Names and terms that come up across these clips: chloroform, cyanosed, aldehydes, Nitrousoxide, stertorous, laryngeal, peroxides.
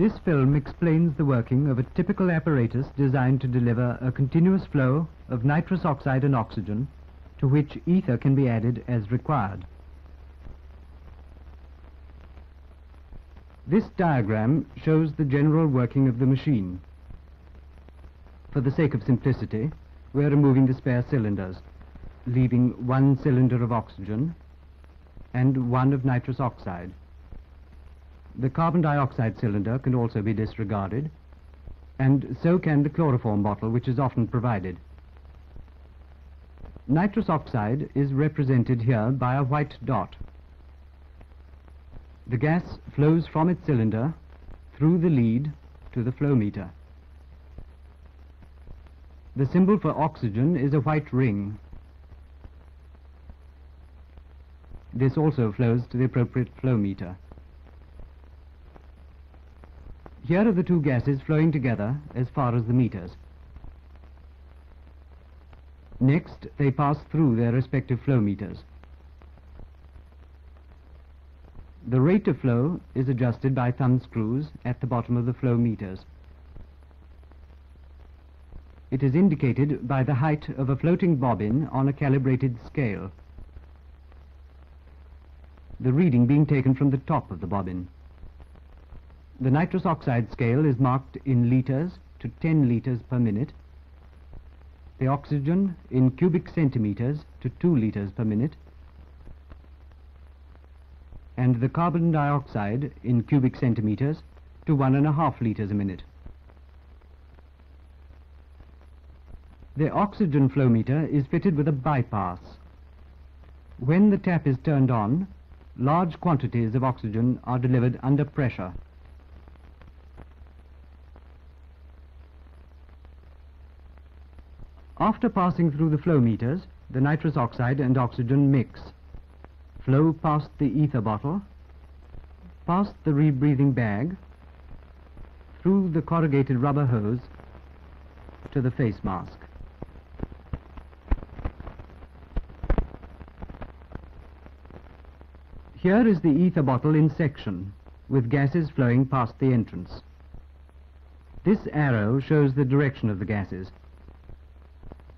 This film explains the working of a typical apparatus designed to deliver a continuous flow of nitrous oxide and oxygen, to which ether can be added as required. This diagram shows the general working of the machine. For the sake of simplicity, we are removing the spare cylinders, leaving one cylinder of oxygen and one of nitrous oxide. The carbon dioxide cylinder can also be disregarded, and so can the chloroform bottle, which is often provided. Nitrous oxide is represented here by a white dot. The gas flows from its cylinder through the lead to the flow meter. The symbol for oxygen is a white ring. This also flows to the appropriate flow meter. Here are the two gases flowing together as far as the meters. Next, they pass through their respective flow meters. The rate of flow is adjusted by thumb screws at the bottom of the flow meters. It is indicated by the height of a floating bobbin on a calibrated scale, the reading being taken from the top of the bobbin. The nitrous oxide scale is marked in litres to 10 litres per minute, the oxygen in cubic centimetres to 2 litres per minute, and the carbon dioxide in cubic centimetres to 1.5 litres a minute. The oxygen flow meter is fitted with a bypass. When the tap is turned on, large quantities of oxygen are delivered under pressure. After passing through the flow meters, the nitrous oxide and oxygen mix, flow past the ether bottle, past the rebreathing bag, through the corrugated rubber hose to the face mask. Here is the ether bottle in section, with gases flowing past the entrance. This arrow shows the direction of the gases.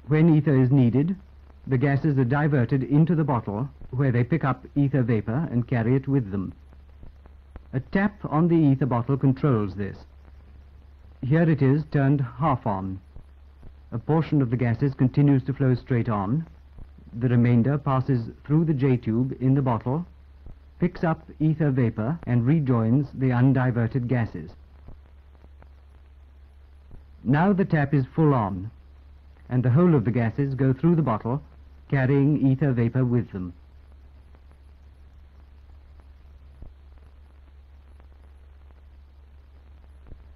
When ether is needed, the gases are diverted into the bottle, where they pick up ether vapor and carry it with them. A tap on the ether bottle controls this. Here it is turned half on. A portion of the gases continues to flow straight on. The remainder passes through the J-tube in the bottle, picks up ether vapor and rejoins the undiverted gases. Now the tap is full on, and the whole of the gases go through the bottle, carrying ether vapor with them.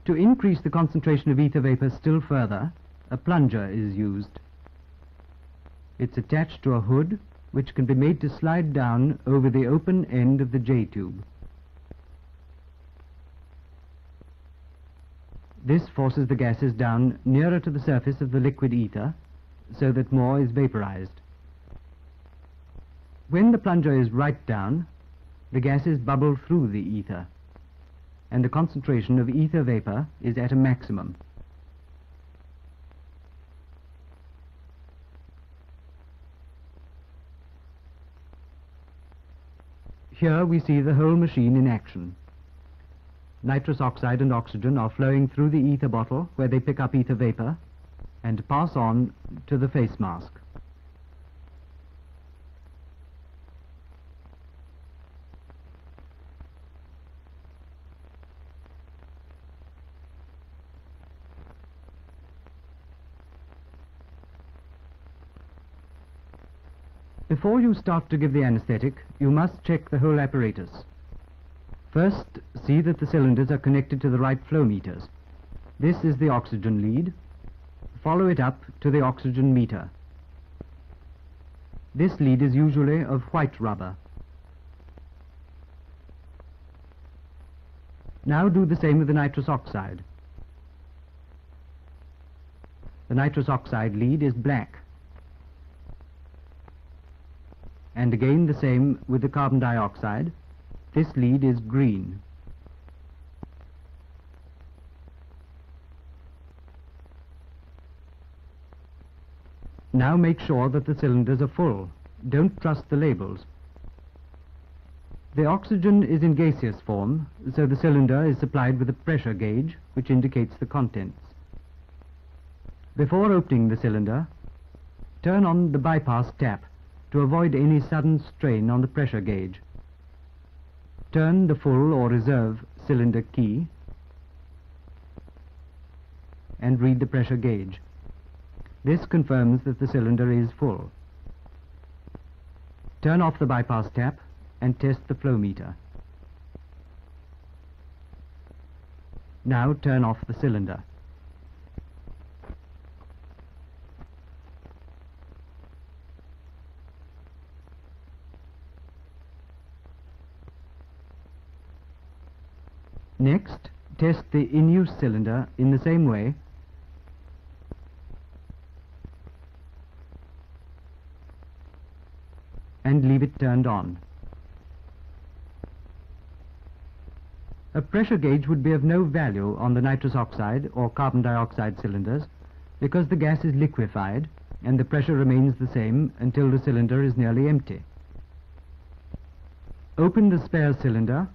To increase the concentration of ether vapor still further, a plunger is used. It's attached to a hood, which can be made to slide down over the open end of the J-tube. This forces the gases down nearer to the surface of the liquid ether, so that more is vaporized. When the plunger is right down, the gases bubble through the ether, and the concentration of ether vapor is at a maximum. Here we see the whole machine in action. Nitrous oxide and oxygen are flowing through the ether bottle, where they pick up ether vapor and pass on to the face mask. Before you start to give the anesthetic, you must check the whole apparatus. First, see that the cylinders are connected to the right flow meters. This is the oxygen lead. Follow it up to the oxygen meter. This lead is usually of white rubber. Now do the same with the nitrous oxide. The nitrous oxide lead is black. And again the same with the carbon dioxide. This lead is green. Now make sure that the cylinders are full. Don't trust the labels. The oxygen is in gaseous form, so the cylinder is supplied with a pressure gauge, which indicates the contents. Before opening the cylinder, turn on the bypass tap to avoid any sudden strain on the pressure gauge. Turn the full or reserve cylinder key and read the pressure gauge. This confirms that the cylinder is full. Turn off the bypass tap and test the flow meter. Now turn off the cylinder. Next, test the in-use cylinder in the same way and leave it turned on. A pressure gauge would be of no value on the nitrous oxide or carbon dioxide cylinders because the gas is liquefied and the pressure remains the same until the cylinder is nearly empty. Open the spare cylinder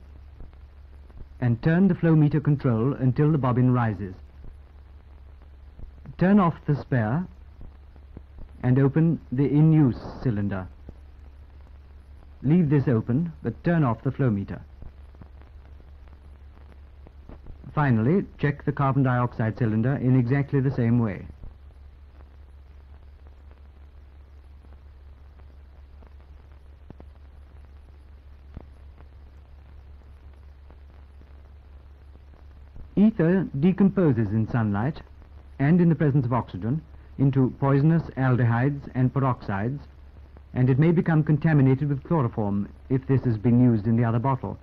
and turn the flow meter control until the bobbin rises. Turn off the spare and open the in-use cylinder. Leave this open but turn off the flow meter. Finally, check the carbon dioxide cylinder in exactly the same way. Ether decomposes in sunlight and in the presence of oxygen into poisonous aldehydes and peroxides, and it may become contaminated with chloroform if this has been used in the other bottle.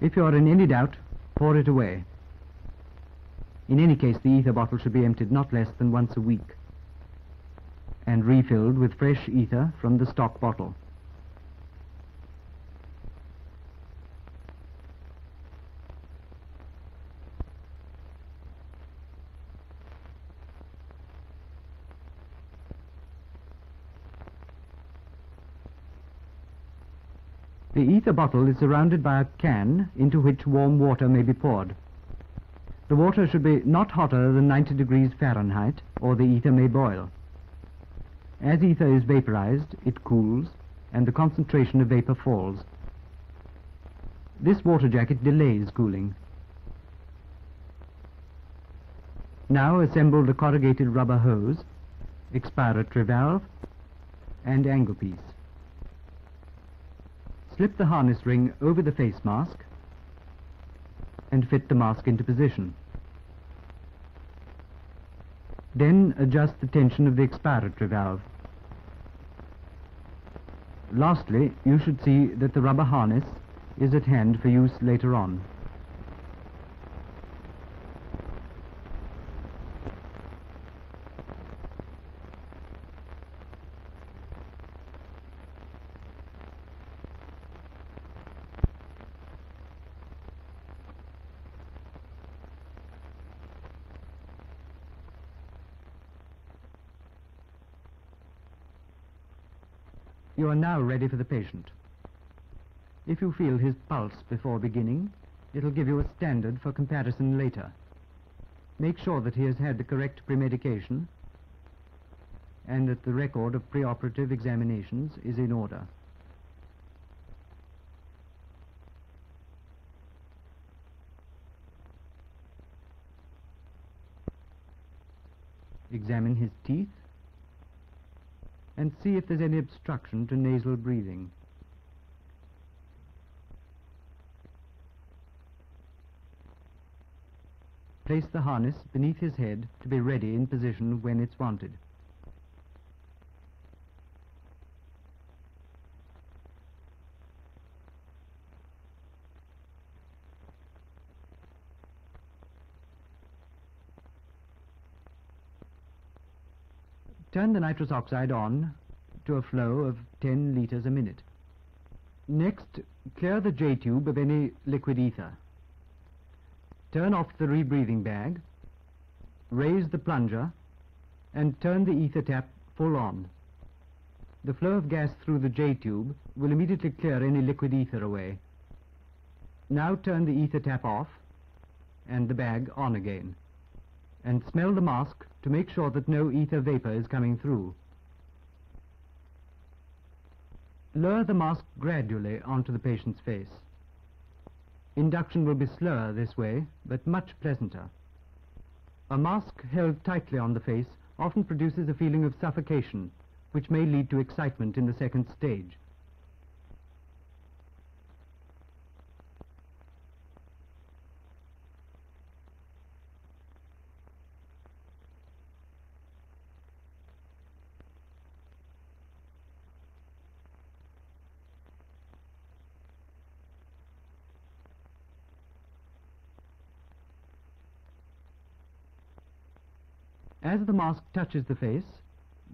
If you are in any doubt, pour it away. In any case, the ether bottle should be emptied not less than once a week and refilled with fresh ether from the stock bottle. The ether bottle is surrounded by a can into which warm water may be poured. The water should be not hotter than 90 degrees Fahrenheit or the ether may boil. As ether is vaporized, it cools and the concentration of vapor falls. This water jacket delays cooling. Now assemble the corrugated rubber hose, expiratory valve and angle piece. Slip the harness ring over the face mask and fit the mask into position. Then adjust the tension of the expiratory valve. Lastly, you should see that the rubber harness is at hand for use later on. You are now ready for the patient. If you feel his pulse before beginning, it'll give you a standard for comparison later. Make sure that he has had the correct premedication and that the record of preoperative examinations is in order. Examine his teeth and see if there's any obstruction to nasal breathing. Place the harness beneath his head to be ready in position when it's wanted. Turn the nitrous oxide on to a flow of 10 litres a minute. Next, clear the J-tube of any liquid ether. Turn off the rebreathing bag, raise the plunger, and turn the ether tap full on. The flow of gas through the J-tube will immediately clear any liquid ether away. Now turn the ether tap off and the bag on again, and smell the mask to make sure that no ether vapor is coming through. Lower the mask gradually onto the patient's face. Induction will be slower this way, but much pleasanter. A mask held tightly on the face often produces a feeling of suffocation, which may lead to excitement in the second stage. As the mask touches the face,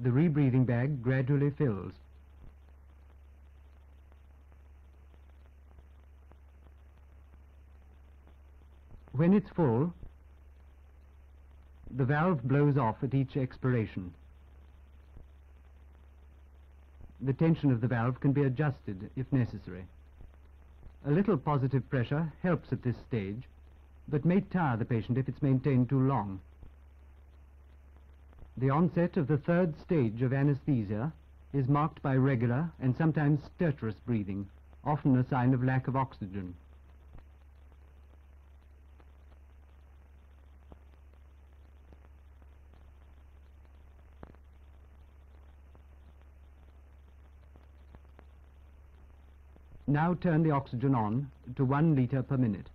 the rebreathing bag gradually fills. When it's full, the valve blows off at each expiration. The tension of the valve can be adjusted if necessary. A little positive pressure helps at this stage, but may tire the patient if it's maintained too long. The onset of the third stage of anesthesia is marked by regular and sometimes stertorous breathing, often a sign of lack of oxygen. Now turn the oxygen on to 1 liter per minute.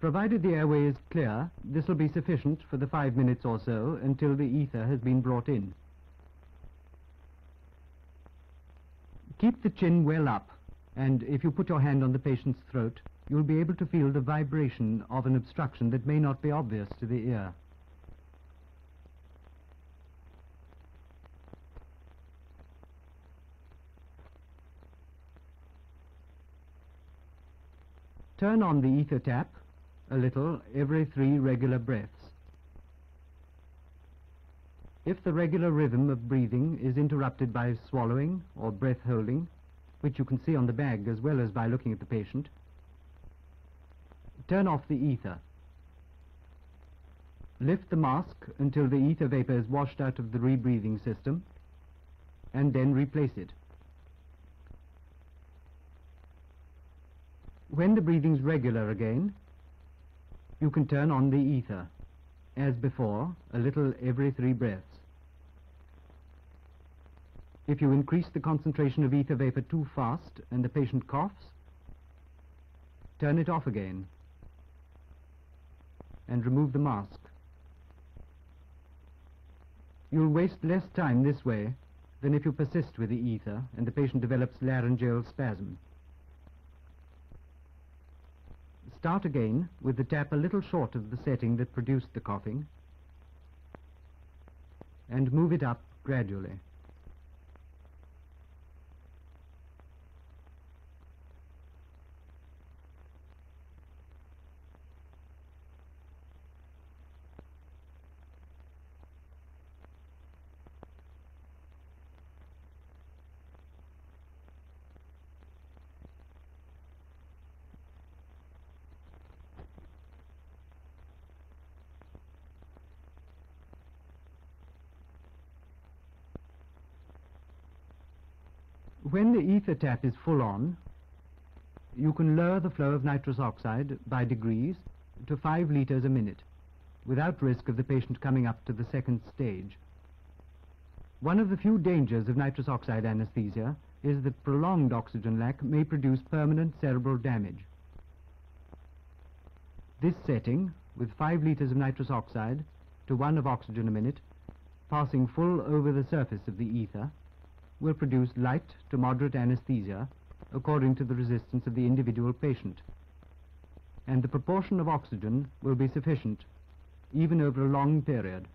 Provided the airway is clear, this will be sufficient for the 5 minutes or so until the ether has been brought in. Keep the chin well up, and if you put your hand on the patient's throat, you'll be able to feel the vibration of an obstruction that may not be obvious to the ear. Turn on the ether tap a little every 3 regular breaths. If the regular rhythm of breathing is interrupted by swallowing or breath holding, which you can see on the bag as well as by looking at the patient, turn off the ether. Lift the mask until the ether vapor is washed out of the rebreathing system, and then replace it. When the breathing's regular again, you can turn on the ether, as before, a little every 3 breaths. If you increase the concentration of ether vapor too fast and the patient coughs, turn it off again and remove the mask. You'll waste less time this way than if you persist with the ether and the patient develops laryngeal spasm. Start again with the tap a little short of the setting that produced the coughing and move it up gradually. When the ether tap is full on, you can lower the flow of nitrous oxide by degrees to 5 liters a minute, without risk of the patient coming up to the second stage. One of the few dangers of nitrous oxide anesthesia is that prolonged oxygen lack may produce permanent cerebral damage. This setting, with 5 liters of nitrous oxide to 1 of oxygen a minute, passing full over the surface of the ether, will produce light to moderate anesthesia according to the resistance of the individual patient, and the proportion of oxygen will be sufficient even over a long period.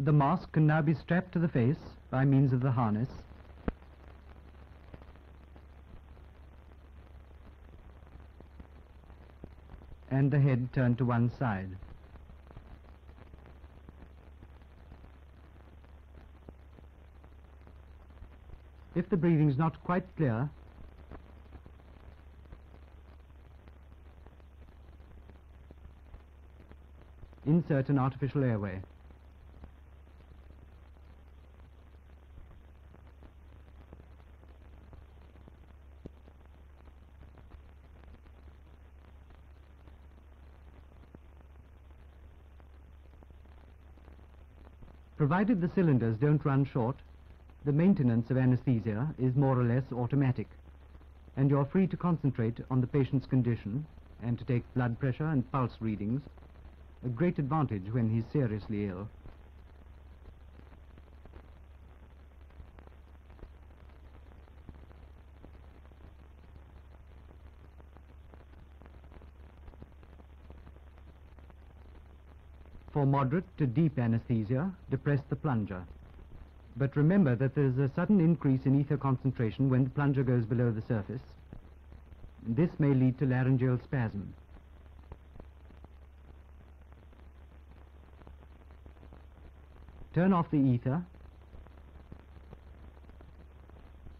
The mask can now be strapped to the face by means of the harness, and the head turned to one side. If the breathing's not quite clear, insert an artificial airway. Provided the cylinders don't run short, the maintenance of anesthesia is more or less automatic, and you're free to concentrate on the patient's condition and to take blood pressure and pulse readings, a great advantage when he's seriously ill. For moderate to deep anesthesia, depress the plunger. But remember that there's a sudden increase in ether concentration when the plunger goes below the surface. This may lead to laryngeal spasm. Turn off the ether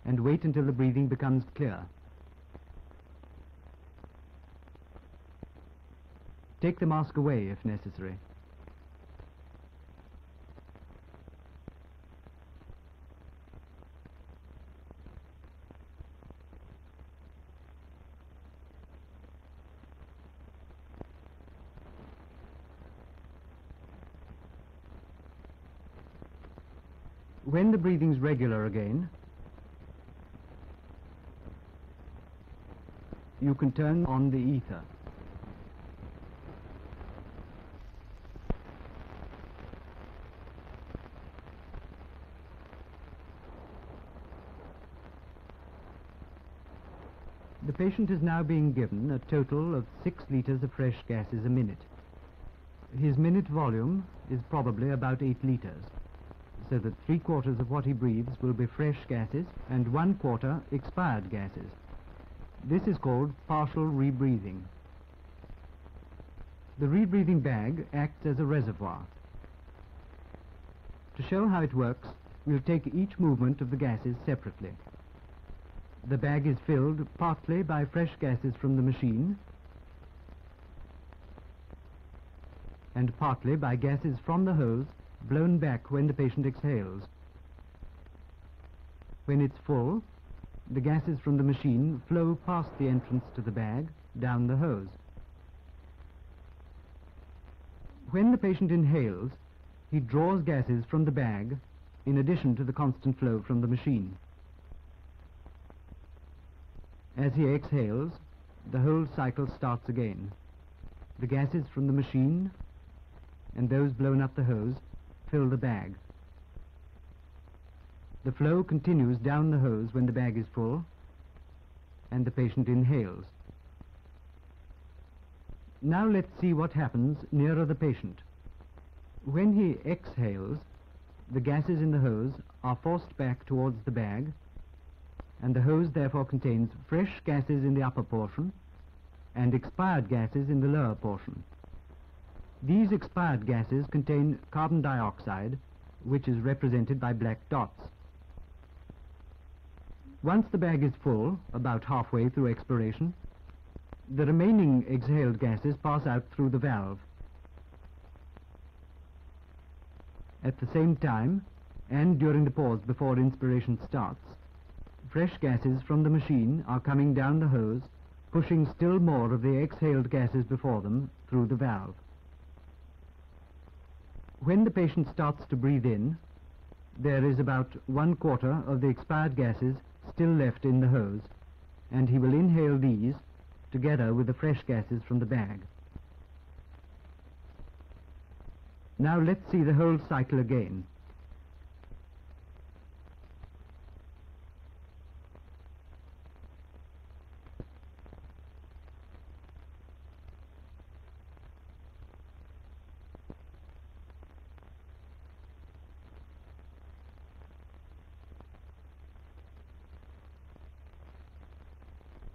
and wait until the breathing becomes clear. Take the mask away if necessary. When the breathing's regular again, you can turn on the ether. The patient is now being given a total of 6 litres of fresh gases a minute. His minute volume is probably about 8 litres. So that 3/4 of what he breathes will be fresh gases and 1/4 expired gases. This is called partial rebreathing. The rebreathing bag acts as a reservoir. To show how it works, we'll take each movement of the gases separately. The bag is filled partly by fresh gases from the machine and partly by gases from the hose blown back when the patient exhales. When it's full, the gases from the machine flow past the entrance to the bag, down the hose. When the patient inhales, he draws gases from the bag in addition to the constant flow from the machine. As he exhales, the whole cycle starts again. The gases from the machine and those blown up the hose fill the bag. The flow continues down the hose when the bag is full and the patient inhales. Now let's see what happens nearer the patient. When he exhales, the gases in the hose are forced back towards the bag, and the hose therefore contains fresh gases in the upper portion and expired gases in the lower portion. These expired gases contain carbon dioxide, which is represented by black dots. Once the bag is full, about halfway through expiration, the remaining exhaled gases pass out through the valve. At the same time, and during the pause before inspiration starts, fresh gases from the machine are coming down the hose, pushing still more of the exhaled gases before them through the valve. When the patient starts to breathe in, there is about 1/4 of the expired gases still left in the hose, and he will inhale these together with the fresh gases from the bag. Now let's see the whole cycle again.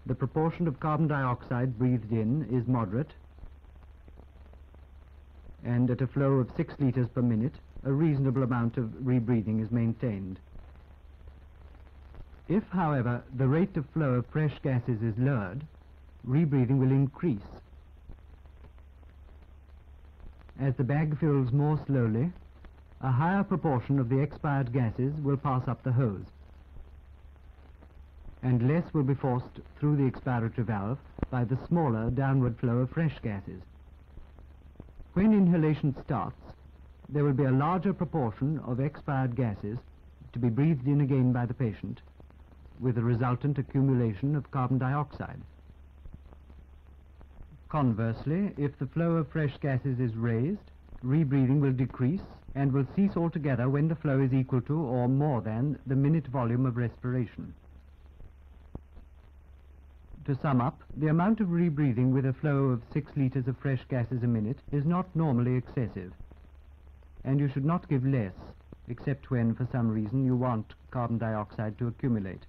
The proportion of carbon dioxide breathed in is moderate, and at a flow of 6 litres per minute, a reasonable amount of rebreathing is maintained. If, however, the rate of flow of fresh gases is lowered, rebreathing will increase. As the bag fills more slowly, a higher proportion of the expired gases will pass up the hose, and less will be forced through the expiratory valve by the smaller downward flow of fresh gases. When inhalation starts, there will be a larger proportion of expired gases to be breathed in again by the patient, with a resultant accumulation of carbon dioxide. Conversely, if the flow of fresh gases is raised, rebreathing will decrease and will cease altogether when the flow is equal to or more than the minute volume of respiration. To sum up, the amount of rebreathing with a flow of 6 liters of fresh gases a minute is not normally excessive, and you should not give less, except when, for some reason, you want carbon dioxide to accumulate.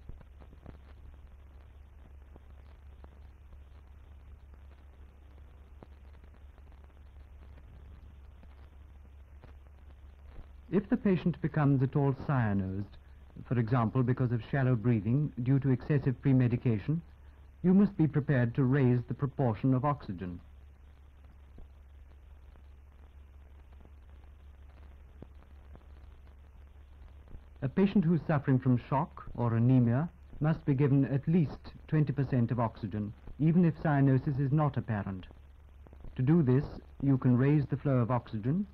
If the patient becomes at all cyanosed, for example because of shallow breathing due to excessive premedication, you must be prepared to raise the proportion of oxygen. A patient who is suffering from shock or anemia must be given at least 20% of oxygen, even if cyanosis is not apparent. To do this, you can raise the flow of oxygen,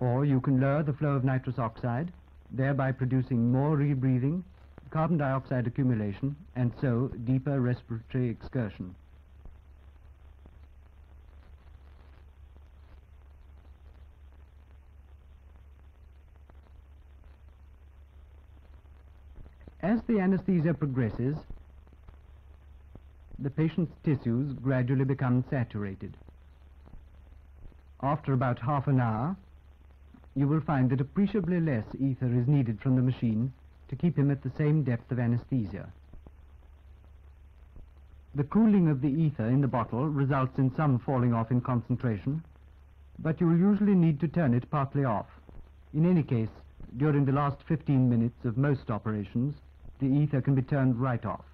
or you can lower the flow of nitrous oxide, thereby producing more rebreathing, carbon dioxide accumulation, and so deeper respiratory excursion. As the anesthesia progresses, the patient's tissues gradually become saturated. After about half an hour, you will find that appreciably less ether is needed from the machine to keep him at the same depth of anesthesia. The cooling of the ether in the bottle results in some falling off in concentration, but you will usually need to turn it partly off. In any case, during the last 15 minutes of most operations, the ether can be turned right off.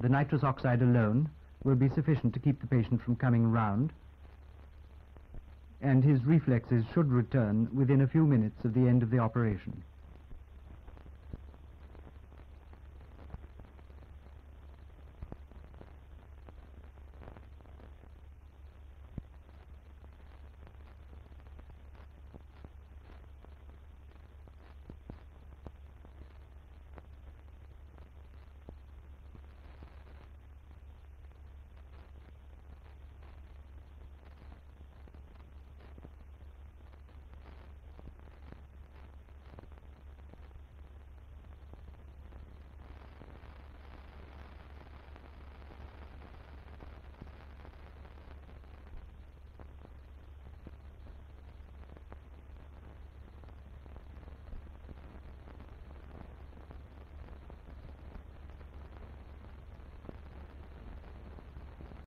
The nitrous oxide alone will be sufficient to keep the patient from coming round, and his reflexes should return within a few minutes of the end of the operation.